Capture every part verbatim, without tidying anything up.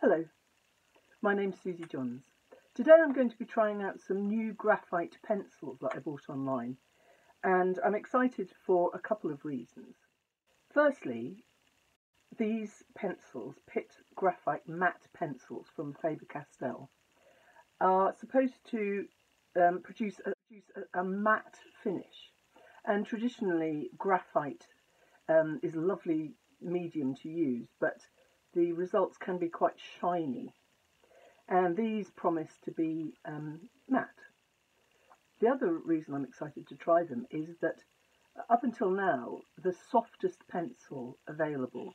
Hello, my name's Susie Johns. Today I'm going to be trying out some new graphite pencils that I bought online, and I'm excited for a couple of reasons. Firstly, these pencils, Pitt Graphite Matte Pencils from Faber-Castell, are supposed to um, produce, a, produce a, a matte finish, and traditionally graphite um, is a lovely medium to use, but the results can be quite shiny, and these promise to be um, matte. The other reason I'm excited to try them is that up until now the softest pencil available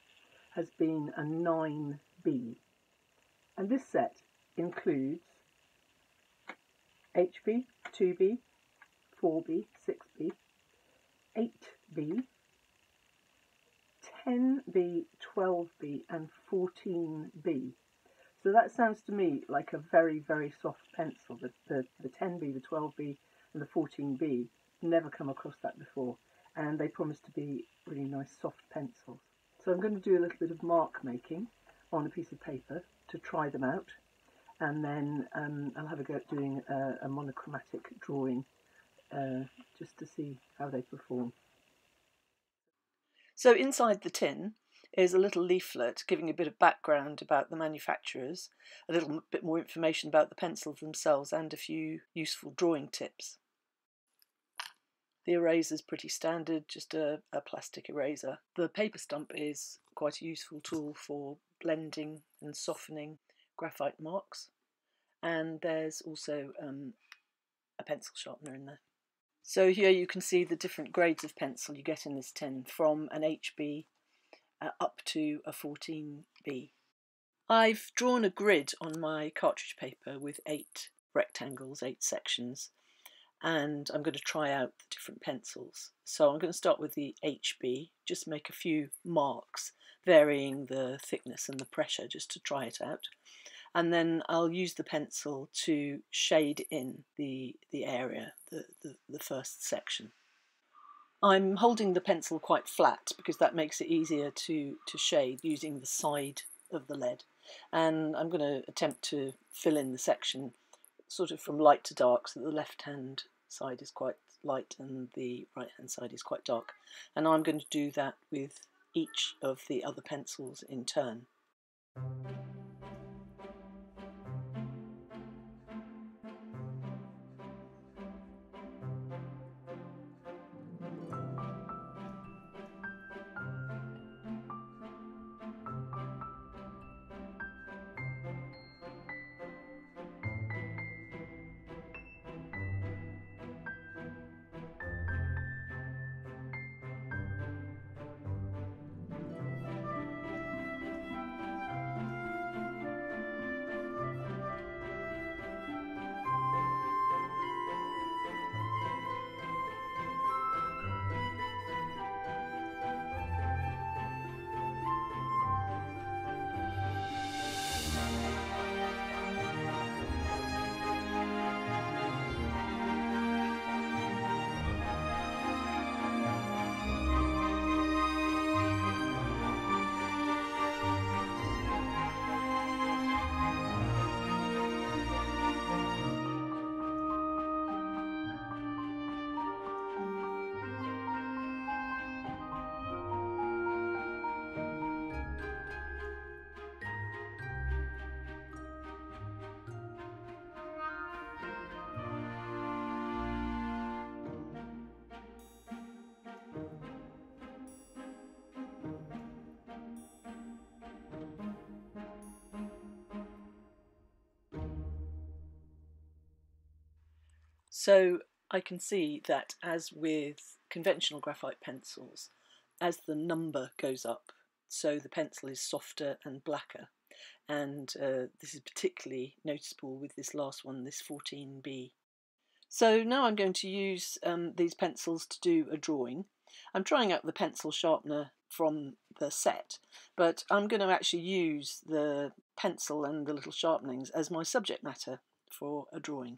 has been a nine B, and this set includes H B, two B, four B, six B, eight B, ten B, twelve B and fourteen B. So that sounds to me like a very, very soft pencil. The, the, the ten B, the twelve B and the fourteen B, never come across that before, and they promise to be really nice soft pencils. So I'm going to do a little bit of mark making on a piece of paper to try them out, and then um, I'll have a go at doing a, a monochromatic drawing uh, just to see how they perform. So inside the tin is a little leaflet giving a bit of background about the manufacturers, a little bit more information about the pencils themselves, and a few useful drawing tips. The eraser's pretty standard, just a, a plastic eraser. The paper stump is quite a useful tool for blending and softening graphite marks, and there's also um, a pencil sharpener in there. So here you can see the different grades of pencil you get in this tin, from an H B uh, up to a fourteen B. I've drawn a grid on my cartridge paper with eight rectangles, eight sections, and I'm going to try out the different pencils. So I'm going to start with the H B, just make a few marks, varying the thickness and the pressure just to try it out. And then I'll use the pencil to shade in the, the area, the, the, the first section. I'm holding the pencil quite flat because that makes it easier to, to shade using the side of the lead. And I'm going to attempt to fill in the section sort of from light to dark, so that the left-hand side is quite light and the right-hand side is quite dark. And I'm going to do that with each of the other pencils in turn. So I can see that, as with conventional graphite pencils, as the number goes up, so the pencil is softer and blacker, and uh, this is particularly noticeable with this last one, this fourteen B. So now I'm going to use um, these pencils to do a drawing. I'm trying out the pencil sharpener from the set, but I'm going to actually use the pencil and the little sharpenings as my subject matter for a drawing.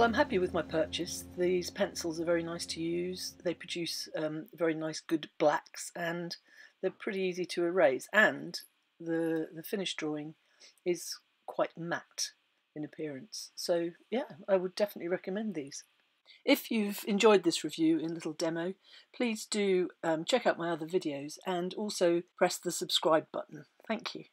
Well, I'm happy with my purchase. These pencils are very nice to use. They produce um, very nice good blacks, and they're pretty easy to erase, and the, the finished drawing is quite matte in appearance. So yeah, I would definitely recommend these. If you've enjoyed this review and little demo, please do um, check out my other videos and also press the subscribe button. Thank you.